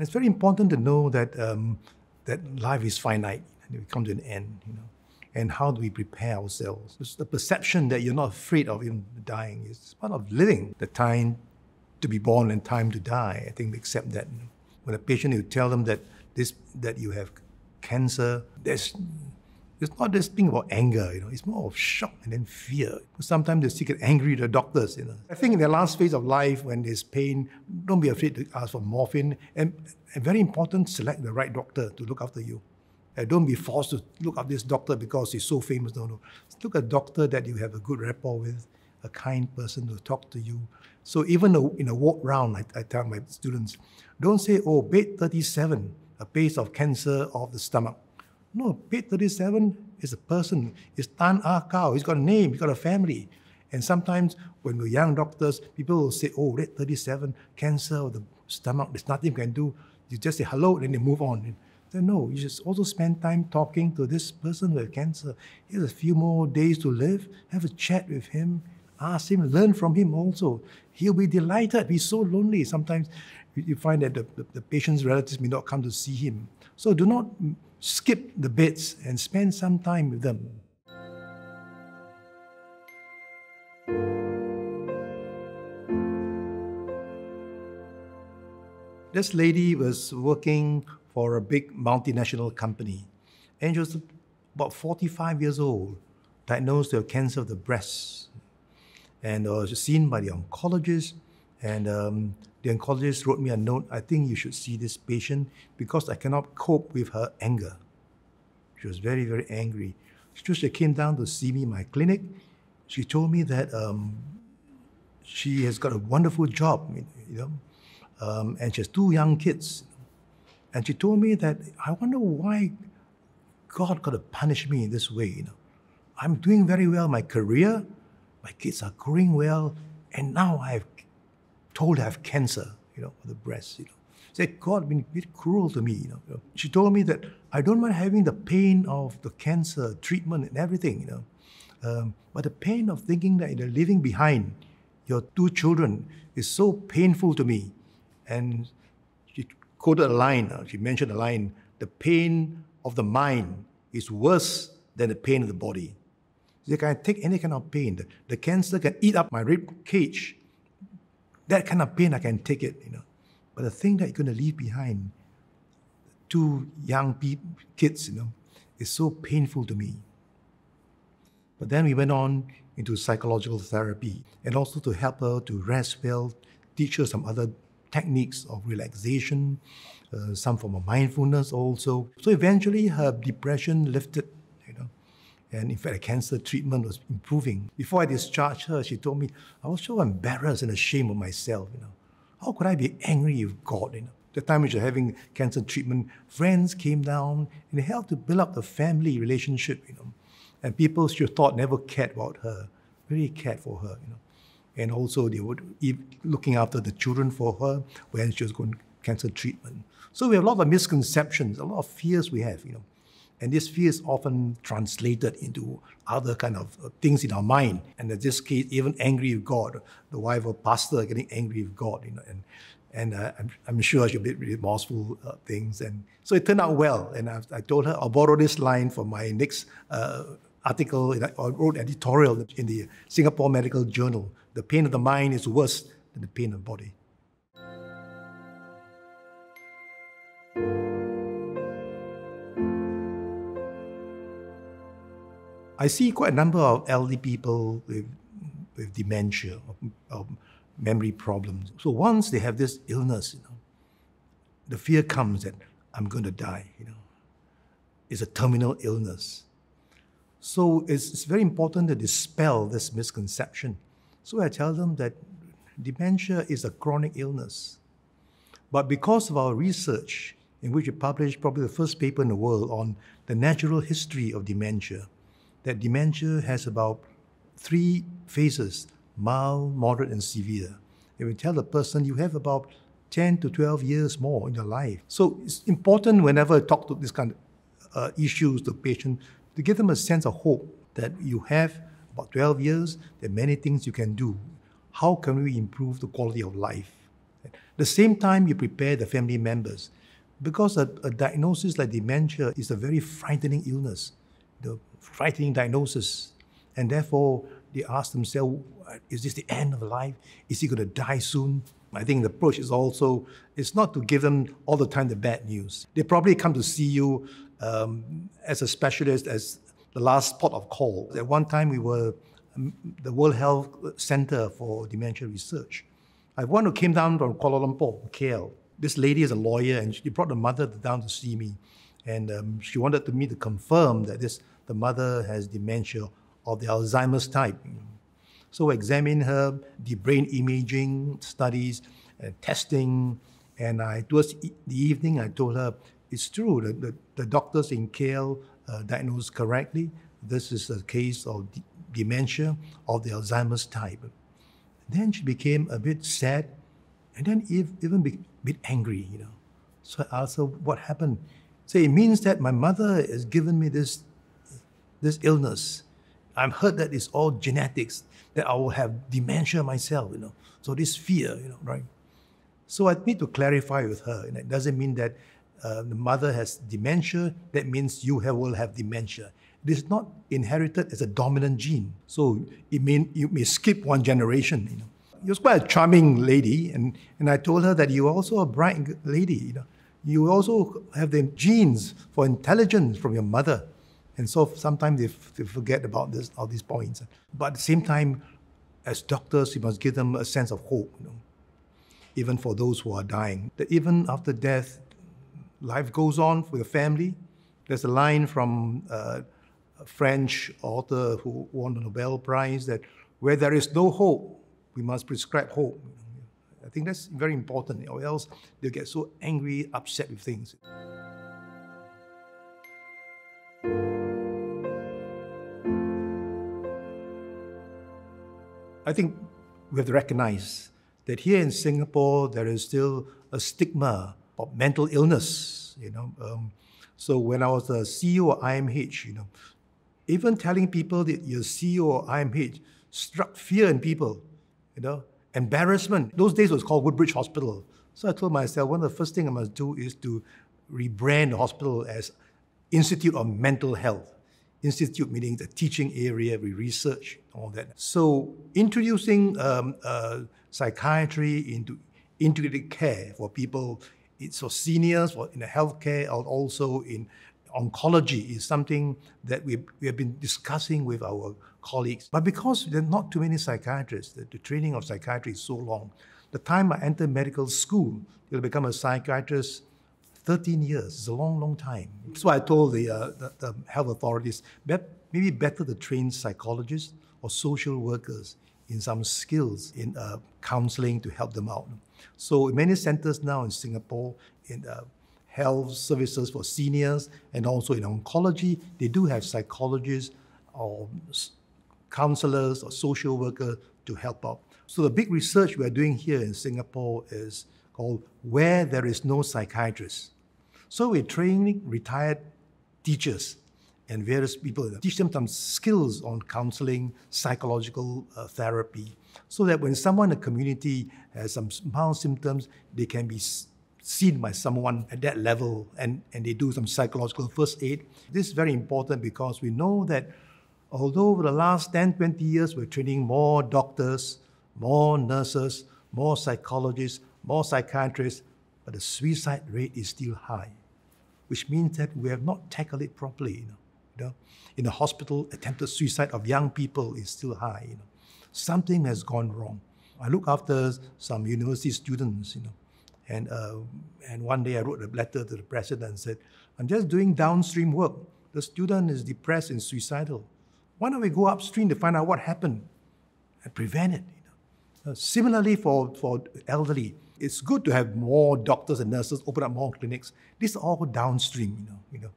And it's very important to know that that life is finite, and we come to an end, you know. And how do we prepare ourselves? It's the perception that you're not afraid of even dying is part of living. The time to be born and time to die, I think we accept that. When a patient, you tell them that that you have cancer, it's not this thing about anger, you know. It's more of shock and then fear. Sometimes they get angry to the doctors, you know. I think in the last phase of life, when there's pain, don't be afraid to ask for morphine. And very important, select the right doctor to look after you. Don't be forced to look up this doctor because he's so famous. No, no. Look at a doctor that you have a good rapport with, a kind person to talk to you. So even in a walk round, I tell my students, don't say, oh, bed 37, a case of cancer of the stomach. No, bed 37 is a person. It's Tan Ah Kao. He's got a name. He's got a family. And sometimes when we're young doctors, people will say, oh, bed 37, cancer of the stomach. There's nothing you can do. You just say hello, and then they move on. Then no, you just also spend time talking to this person with cancer. He has a few more days to live. Have a chat with him. Ask him, learn from him also. He'll be delighted. He's so lonely. Sometimes you find that the patient's relatives may not come to see him. So do not skip the beds and spend some time with them. This lady was working for a big multinational company. And she was about 45 years old, diagnosed with cancer of the breast. And was seen by the oncologist. And the oncologist wrote me a note, I think you should see this patient because I cannot cope with her anger. She was very, very angry. She came down to see me in my clinic. She told me that she has got a wonderful job, you know, and she has 2 young kids. And she told me that, I wonder why God could have punished me in this way, you know. I'm doing very well in my career, my kids are growing well, and now I've told I have cancer, you know, of the breast, you know. She said, God been a bit cruel to me, you know. She told me that I don't mind having the pain of the cancer treatment and everything, you know. But the pain of thinking that you're leaving behind your 2 children is so painful to me. And she quoted a line, she mentioned a line, the pain of the mind is worse than the pain of the body. They can take any kind of pain. The cancer can eat up my rib cage. That kind of pain, I can take it, you know. But the thing that you're going to leave behind, 2 young kids, you know, is so painful to me. But then we went on into psychological therapy and also to help her to rest well, teach her some other techniques of relaxation, some form of mindfulness also. So eventually her depression lifted. And in fact, the cancer treatment was improving. Before I discharged her, she told me, I was so embarrassed and ashamed of myself, you know. How could I be angry with God, you know? The time we were having cancer treatment, friends came down and helped to build up the family relationship, you know. And people she thought never cared about her, really cared for her, you know. And also they were looking after the children for her when she was going cancer treatment. So we have a lot of misconceptions, a lot of fears we have, you know. And this fear is often translated into other kind of things in our mind. And in this case, even angry with God. The wife of a pastor getting angry with God, you know, and I'm sure she'll be remorseful things. And so it turned out well. And I told her, I'll borrow this line for my next article. I wrote an editorial in the Singapore Medical Journal. The pain of the mind is worse than the pain of the body. I see quite a number of elderly people with dementia or memory problems. So once they have this illness, you know, the fear comes that I'm going to die, you know. It's a terminal illness. So it's very important to dispel this misconception. So I tell them that dementia is a chronic illness. But because of our research, in which we published probably the first paper in the world on the natural history of dementia, that dementia has about 3 phases, mild, moderate, and severe. They will tell the person, you have about 10 to 12 years more in your life. So it's important whenever I talk to this kind of issues to patients, to give them a sense of hope that you have about 12 years, there are many things you can do. How can we improve the quality of life? At the same time, you prepare the family members, because a diagnosis like dementia is a very frightening illness, the frightening diagnosis, and therefore they ask themselves, is this the end of life? Is he going to die soon? I think the approach is also, it's not to give them all the time the bad news. They probably come to see you as a specialist, as the last port of call. At one time, we were the World Health Center for Dementia Research. I one who came down from Kuala Lumpur, KL. This lady is a lawyer, and she brought the mother down to see me. And she wanted me to confirm that the mother has dementia of the Alzheimer's type. So I examined her, the brain imaging studies, testing, and towards the evening I told her, it's true that the doctors in KL diagnosed correctly. This is a case of dementia of the Alzheimer's type. Then she became a bit sad, and then even a bit angry, you know. So I asked her, what happened? So it means that my mother has given me this illness. I've heard that it's all genetics, that I will have dementia myself, you know. So this fear, you know, right? So I need to clarify with her, and it doesn't mean that the mother has dementia, that means you will have dementia. It is not inherited as a dominant gene. So you may skip one generation, you know. She was quite a charming lady, and I told her that you're also a bright lady, you know. You also have the genes for intelligence from your mother. And so sometimes they forget about all these points. But at the same time, as doctors, you must give them a sense of hope, you know, even for those who are dying. That even after death, life goes on for the family. There's a line from a French author who won the Nobel Prize that where there is no hope, we must prescribe hope. I think that's very important, or else they'll get so angry, upset with things. I think we have to recognize that here in Singapore, there is still a stigma of mental illness, you know. So when I was the CEO of IMH, you know, even telling people that you're CEO of IMH struck fear in people, you know, embarrassment. Those days it was called Woodbridge Hospital. So I told myself, one of the first things I must do is to rebrand the hospital as Institute of Mental Health. Institute meaning the teaching area, we research, all that. So introducing psychiatry into integrated care for people, it's for seniors, for in the healthcare, or also in oncology, is something that we have been discussing with our colleagues. But because there are not too many psychiatrists, the training of psychiatry is so long. The time I entered medical school, to become a psychiatrist, 13 years, it's a long, long time. That's why I told the health authorities, maybe better to train psychologists or social workers in some skills in counseling to help them out. So in many centers now in Singapore, in health services for seniors, and also in oncology, they do have psychologists or counselors or social workers to help out. So the big research we're doing here in Singapore is called Where There Is No Psychiatrist. So we're training retired teachers and various people, teach them some skills on counseling, psychological therapy, so that when someone in the community has some mild symptoms, they can be seen by someone at that level, and they do some psychological first aid. This is very important because we know that although over the last 10, 20 years, we're training more doctors, more nurses, more psychologists, more psychiatrists, but the suicide rate is still high, which means that we have not tackled it properly, you know. In the hospital, attempted suicide of young people is still high. You know. Something has gone wrong. I look after some university students, you know, and one day I wrote a letter to the president and said, I'm just doing downstream work. The student is depressed and suicidal. Why don't we go upstream to find out what happened and prevent it? You know. Similarly for elderly, it's good to have more doctors and nurses, open up more clinics. This is all downstream, you know.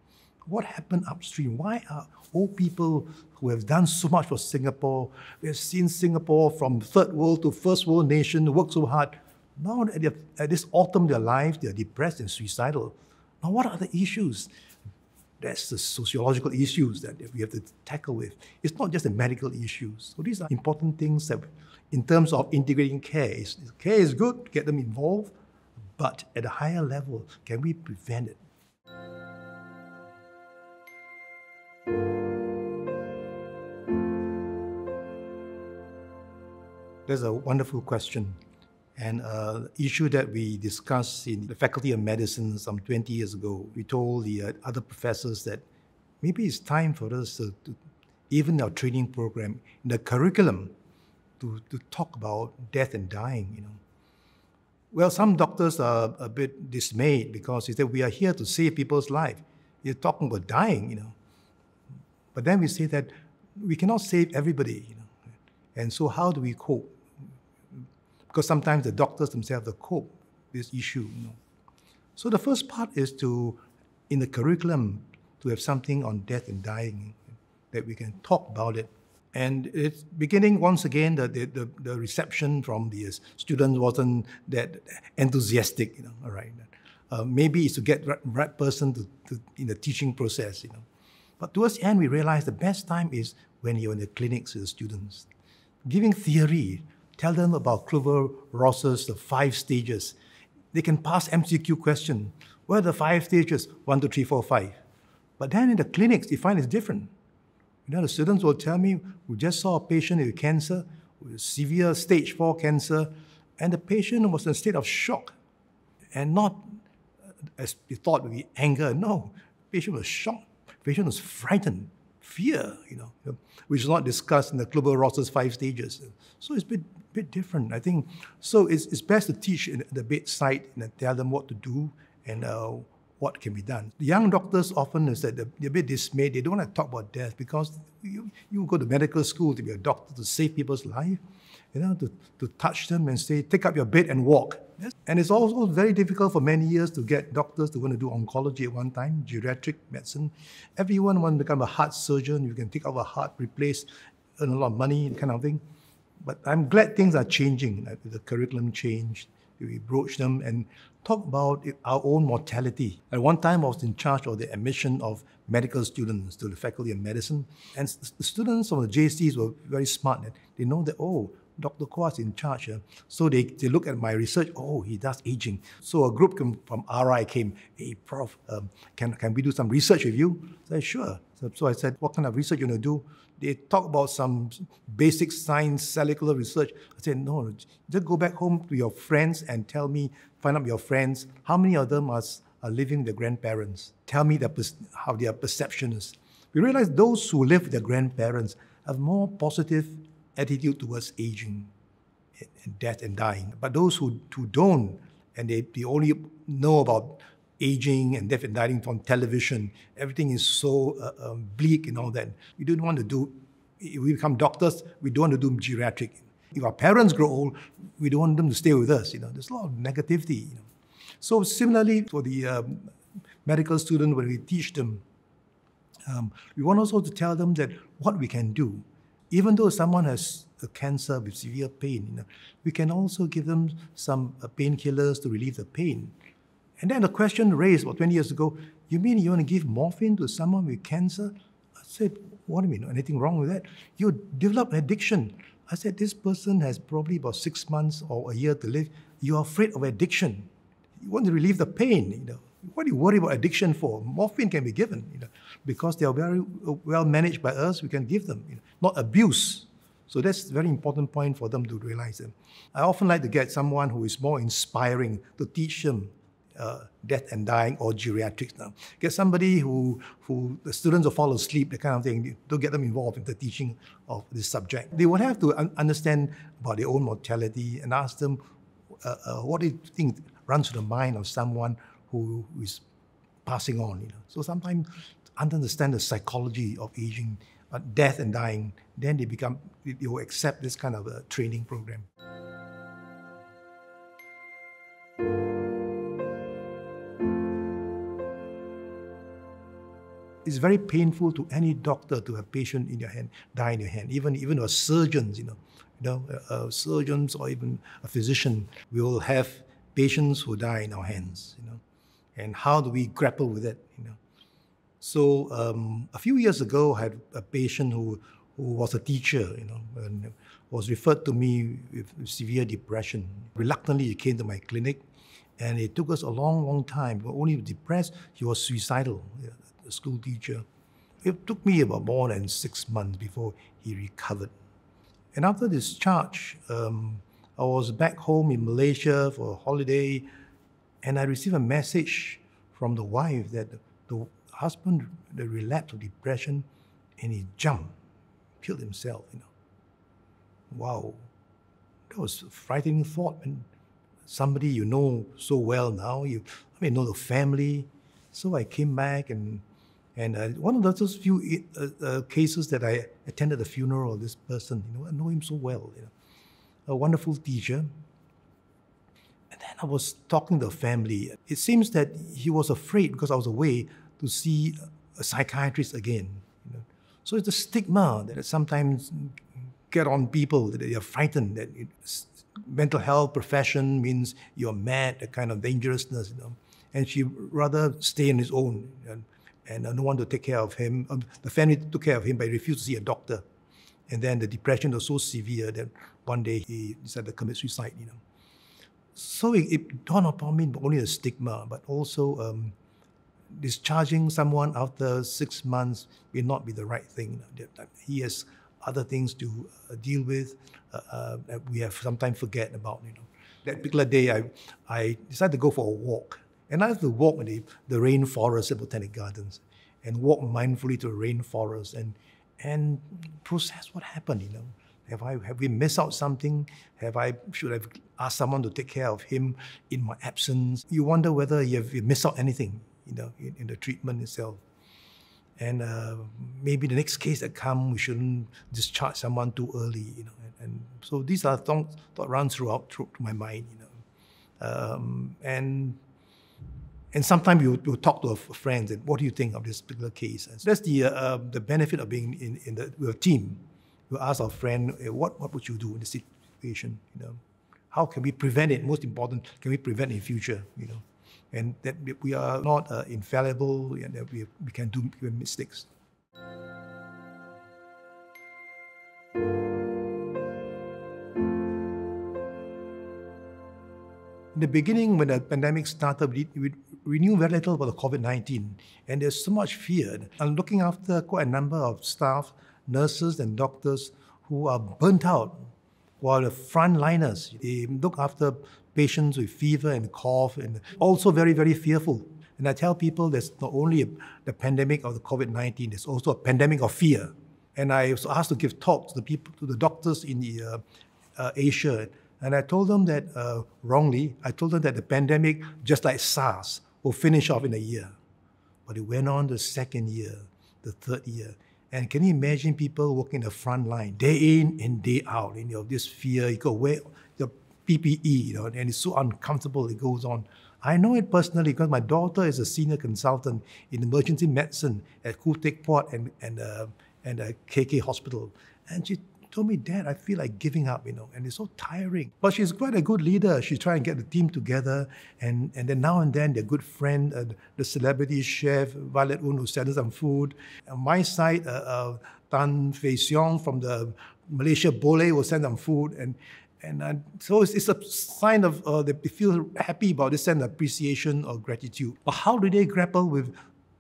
What happened upstream? Why are old people who have done so much for Singapore, we have seen Singapore from third world to first world nation, work so hard. Now at this autumn, they're alive, they're depressed and suicidal. Now what are the issues? That's the sociological issues that we have to tackle with. It's not just the medical issues. So these are important things that, in terms of integrating care is good, get them involved, but at a higher level, can we prevent it? That's a wonderful question, and an issue that we discussed in the Faculty of Medicine some 20 years ago. We told the other professors that maybe it's time for us to even our training program, in the curriculum, to talk about death and dying. You know, well, some doctors are a bit dismayed because they say we are here to save people's life. You're talking about dying, you know, but then we say that we cannot save everybody. You know. And so how do we cope? Because sometimes the doctors themselves cope with this issue. You know. So the first part is to, in the curriculum, to have something on death and dying that we can talk about it. And it's beginning once again, the reception from the students wasn't that enthusiastic. You know, all right. Maybe it's to get the right person to in the teaching process. You know. But towards the end, we realized the best time is when you're in the clinics with the students. Giving theory, tell them about Kübler-Ross's 5 stages. They can pass MCQ question. What are the 5 stages? 1, 2, 3, 4, 5. But then in the clinics, you find it's different. You know, the students will tell me, we just saw a patient with cancer, with severe stage 4 cancer, and the patient was in a state of shock. And not, as we thought, with anger. No, the patient was shocked. The patient was frightened. Fear, you know, which is not discussed in the Kübler-Ross's 5 stages. So it's a bit different, I think. So it's best to teach in the bedside and tell them what to do and what can be done. The young doctors often is that they're a bit dismayed. They don't want to talk about death because you go to medical school to be a doctor, to save people's life, you know, to touch them and say, take up your bed and walk. Yes. And it's also very difficult for many years to get doctors to want to do oncology at one time, geriatric medicine. Everyone wants to become a heart surgeon. You can take out a heart, replace, earn a lot of money, kind of thing. But I'm glad things are changing. The curriculum changed. We broach them and talk about our own mortality. At one time, I was in charge of the admission of medical students to the Faculty of Medicine. And the students of the JCs were very smart. They know that, oh, Dr. Kwa is in charge. So they look at my research, oh, he does aging. So a group from RI came, hey, Prof, can we do some research with you? I said, sure. So I said, what kind of research you going to do? They talk about some basic science, cellular research. I said, no, just go back home to your friends and tell me, find out your friends, how many of them are living with their grandparents? Tell me how their perception is. We realized those who live with their grandparents have more positive attitude towards aging and death and dying. But those who don't, and they only know about aging and death and dying from television, everything is so bleak and all that. We don't want to do, if we become doctors, we don't want to do geriatric. If our parents grow old, we don't want them to stay with us. You know, there's a lot of negativity. You know. So similarly, for the medical student, when we teach them, we want also to tell them that what we can do. Even though someone has a cancer with severe pain, you know, we can also give them some painkillers to relieve the pain. And then the question raised about 20 years ago, you mean you want to give morphine to someone with cancer? I said, what do you mean? Anything wrong with that? You develop an addiction. I said, this person has probably about 6 months or a year to live. You are afraid of addiction. You want to relieve the pain. You know. What do you worry about addiction for? Morphine can be given, you know, because they are very well managed by us, we can give them, you know, not abuse. So that's a very important point for them to realize. I often like to get someone who is more inspiring to teach them death and dying or geriatrics now. Get somebody who the students will fall asleep, that kind of thing. Don't get them involved in the teaching of this subject. They will have to understand about their own mortality and ask them what do you think runs through the mind of someone who is passing on, you know. So sometimes understand the psychology of aging, death and dying, then they will accept this kind of a training program. It's very painful to any doctor to have a patient in your hand, die in your hand, even our surgeons, surgeons or even a physician, we will have patients who die in our hands, you know. And how do we grapple with it? You know, So a few years ago, I had a patient who was a teacher, you know, and was referred to me with severe depression. Reluctantly, he came to my clinic, and it took us a long, long time. But only depressed, he was suicidal, a school teacher. It took me about more than 6 months before he recovered. And after discharge, I was back home in Malaysia for a holiday, and I received a message from the wife that the husband relapsed of depression, and he jumped, killed himself. You know, wow, that was a frightening thought. And somebody you know so well now, I mean, know the family. So I came back, and one of those few cases that I attended the funeral of this person. You know, I know him so well. You know, a wonderful teacher. And then I was talking to the family. It seems that he was afraid, because I was away, to see a psychiatrist again. You know? So it's a stigma that sometimes get on people, that they are frightened, that mental health profession means you're mad, a kind of dangerousness. You know? And she rather stay on his own, and no one to take care of him. The family took care of him, but he refused to see a doctor. And then the depression was so severe that one day he decided to commit suicide. You know, so it dawned upon me not only the stigma, but also discharging someone after 6 months will not be the right thing. You know? He has other things to deal with that we have sometimes forget about. You know, that particular day I decided to go for a walk, and I had to walk in the rainforest at Botanic Gardens, and walk mindfully to the rainforest and process what happened. You know, have we missed out something? Should I have asked someone to take care of him in my absence? You wonder whether you missed out anything, you know, in the treatment itself. And maybe the next case that comes, we shouldn't discharge someone too early. You know, and so these are thoughts that run through my mind. You know, and sometimes you talk to a friend and what do you think of this particular case? And so that's the benefit of being with a team. We ask our friend, what would you do in this situation? You know, how can we prevent it? Most important, can we prevent in future? You know, and that we are not infallible, and that we can do mistakes. In the beginning, when the pandemic started, we knew very little about the COVID-19, and there's so much fear. I'm looking after quite a number of staff, nurses and doctors who are burnt out, who are the frontliners. They look after patients with fever and cough, and also very, very fearful. And I tell people there's not only the pandemic of the COVID-19, there's also a pandemic of fear. And I was asked to give talks to the people, to the doctors in the Asia. And I told them that, wrongly, I told them that the pandemic, just like SARS, will finish off in a year. But it went on the second year, the third year. And can you imagine people working the front line, day in and day out, you know, this fear, you go wear your PPE, you know, and it's so uncomfortable, it goes on. I know it personally because my daughter is a senior consultant in emergency medicine at Khoo Teck Puat and KK Hospital. And she told me, Dad, I feel like giving up, you know, and it's so tiring. But she's quite a good leader. She's trying to get the team together, and then now and then, their good friend, the celebrity chef, Violet Oon, who sent us some food. On my side, Tan Fei Siong from the Malaysia Boleh will send them food, and so it's a sign of, they feel happy about this and appreciation or gratitude. But how do they grapple with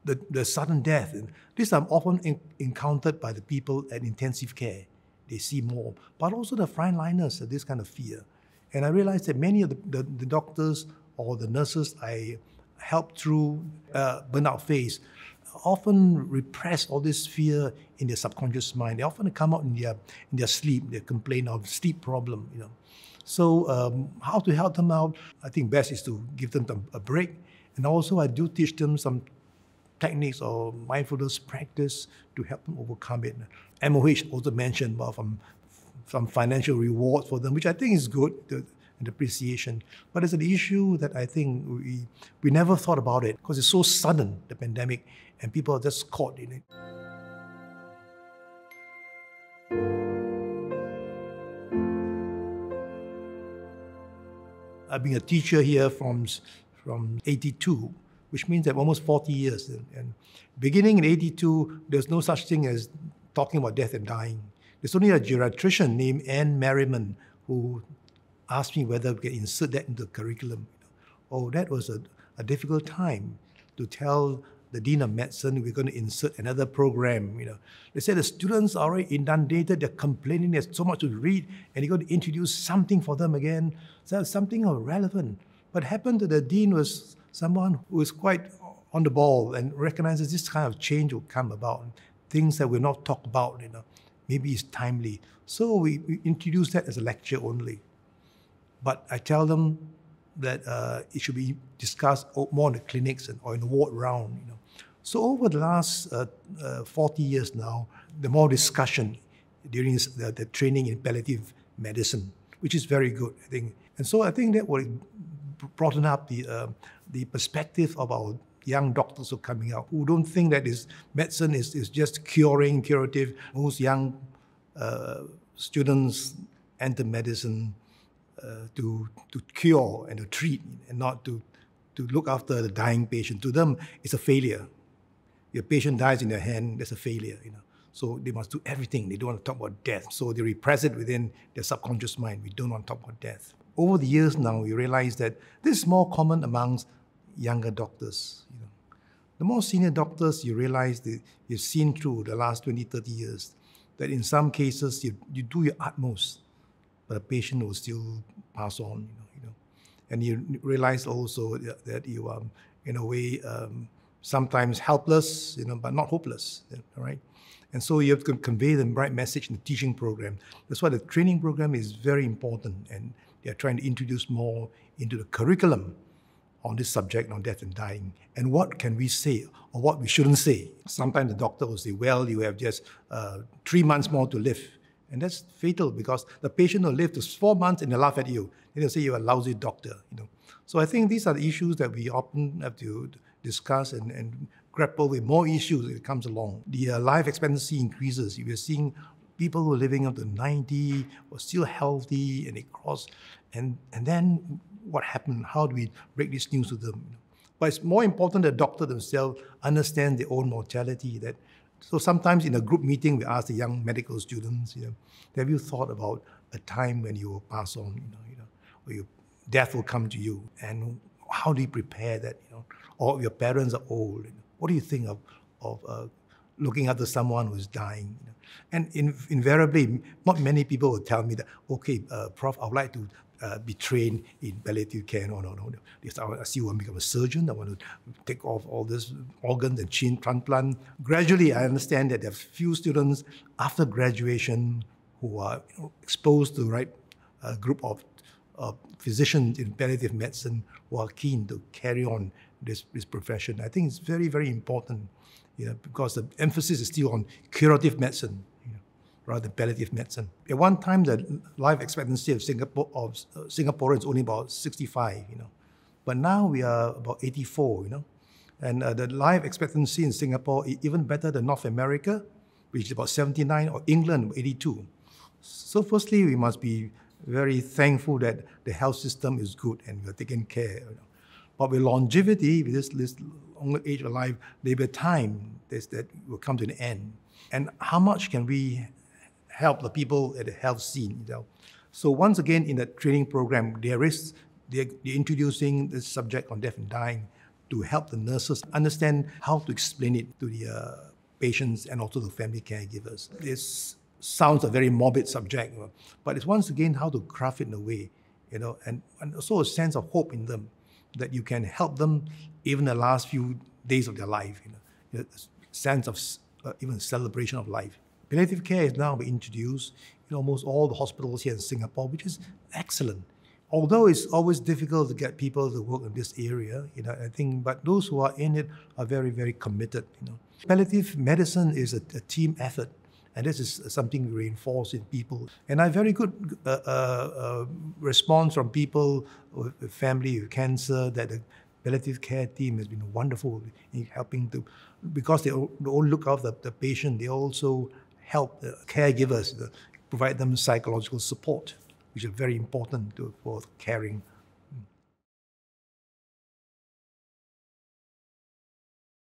the sudden death? And this I'm often encountered by the people at intensive care. They see more, but also the frontliners have this kind of fear. And I realized that many of the doctors or the nurses I helped through burnout phase often repress all this fear in their subconscious mind. They often come out in their sleep. They complain of sleep problem, you know. So how to help them out? I think best is to give them a break. And also I do teach them some techniques or mindfulness practice to help them overcome it. MOH also mentioned about some financial reward for them, which I think is good, and appreciation. But it's an issue that I think we never thought about it, because it's so sudden, the pandemic, and people are just caught in it. I've been a teacher here from 82. which means that almost 40 years. And beginning in 82, there's no such thing as talking about death and dying. There's only a geriatrician named Anne Merriman who asked me whether we could insert that into the curriculum. Oh, that was a difficult time to tell the Dean of Medicine we're going to insert another program. You know, they said the students are already inundated, they're complaining, there's so much to read, and you're going to introduce something for them again. So something relevant. What happened to the Dean was someone who is quite on the ball and recognizes this kind of change will come about, things that we're not talked about, you know, maybe it's timely. So we introduce that as a lecture only. But I tell them that it should be discussed more in the clinics and, or in the ward round. You know. So over the last 40 years now, the more discussion during the training in palliative medicine, which is very good, I think. And so I think that will broaden up the perspective of our young doctors who are coming out, who don't think that medicine is just curing, curative. Most young students enter medicine to cure and to treat, and not to look after the dying patient. To them, it's a failure. Your patient dies in their hand, that's a failure. You know? So they must do everything. They don't want to talk about death. So they repress it within their subconscious mind. We don't want to talk about death. Over the years now, we realize that this is more common amongst younger doctors. You know. The more senior doctors, you realize that you've seen through the last 20, 30 years, that in some cases, you do your utmost, but a patient will still pass on. You know. And you realize also that you are, in a way, sometimes helpless, you know, but not hopeless, all right? And so you have to convey the right message in the teaching program. That's why the training program is very important, and they're trying to introduce more into the curriculum on this subject, on death and dying, and what can we say or what we shouldn't say. Sometimes the doctor will say, well, you have just 3 months more to live. And that's fatal, because the patient will live to 4 months and they'll laugh at you. They'll say you're a lousy doctor. You know? So I think these are the issues that we often have to discuss and grapple with more issues as it comes along. The life expectancy increases. We're seeing people who are living up to 90 were still healthy, and they cross. And then what happened? How do we break this news to them? But it's more important that doctors themselves understand their own mortality. That, so sometimes in a group meeting, we ask the young medical students, you know, have you thought about a time when you will pass on, you know, or your death will come to you? And how do you prepare that? You know? Or if your parents are old, you know, what do you think of looking after someone who's dying? You know? And invariably, not many people will tell me that, okay, Prof, I would like to be trained in palliative care. No. I see you want to become a surgeon. I want to take off all these organs and chin transplant. Gradually, I understand that there are few students after graduation who are, you know, exposed to the right group of physicians in palliative medicine who are keen to carry on this profession. I think it's very, very important, you know, because the emphasis is still on curative medicine, rather than palliative medicine. At one time, the life expectancy of Singaporeans only about 65, you know. But now we are about 84, you know. And the life expectancy in Singapore is even better than North America, which is about 79, or England, 82. So firstly, we must be very thankful that the health system is good and we're taking care. You know. But with longevity, with this long age of life, there will be a time that will come to an end. And how much can we help the people at the health scene? You know? So once again, in the training program, they're introducing this subject on death and dying to help the nurses understand how to explain it to the patients and also the family caregivers. This sounds a very morbid subject, you know, but it's once again how to craft it in a way, you know, and also a sense of hope in them, that you can help them even the last few days of their life, you know, a sense of even celebration of life. Palliative care is now being introduced in almost all the hospitals here in Singapore, which is excellent. Although it's always difficult to get people to work in this area, you know, I think, but those who are in it are very, very committed. You know, palliative medicine is a team effort, and this is something we reinforce in people. And I have very good response from people with family with cancer, that the palliative care team has been wonderful in helping to, because they all look after the patient, they also help the caregivers, provide them psychological support, which is very important for caring